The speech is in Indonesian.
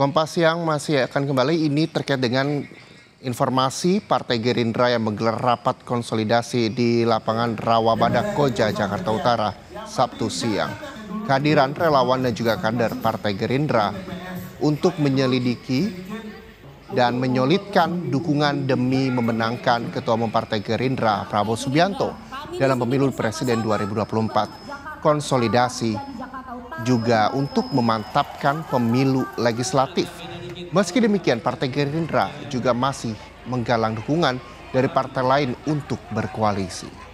Kompas Siang masih akan kembali, ini terkait dengan informasi Partai Gerindra yang menggelar rapat konsolidasi di lapangan Rawa Badak, Koja, Jakarta Utara, Sabtu siang. Kehadiran relawan dan juga kader Partai Gerindra untuk menyelidiki dan menyolidkan dukungan demi memenangkan Ketua Umum Partai Gerindra Prabowo Subianto dalam pemilu presiden 2024. Konsolidasi juga untuk memantapkan pemilu legislatif. Meski demikian, Partai Gerindra juga masih menggalang dukungan dari partai lain untuk berkoalisi.